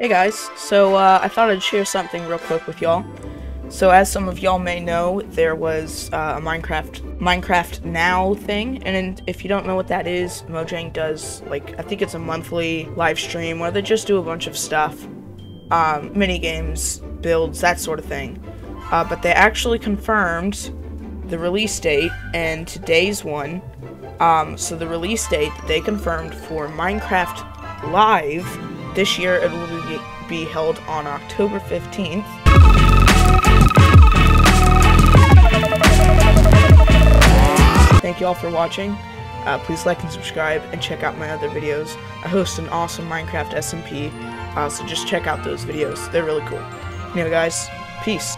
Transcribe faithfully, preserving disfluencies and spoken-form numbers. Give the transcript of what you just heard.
Hey guys, so uh, I thought I'd share something real quick with y'all. So as some of y'all may know, there was uh, a Minecraft Minecraft Now thing, and if you don't know what that is, Mojang does, like, I think it's a monthly live stream where they just do a bunch of stuff, um, mini games, builds, that sort of thing. Uh, but they actually confirmed the release date and today's one. Um, so the release date that they confirmed for Minecraft Live this year, it will be held on October fifteenth. Thank you all for watching. Uh, please like and subscribe and check out my other videos. I host an awesome Minecraft S M P, uh, so just check out those videos. They're really cool. Anyway guys, peace.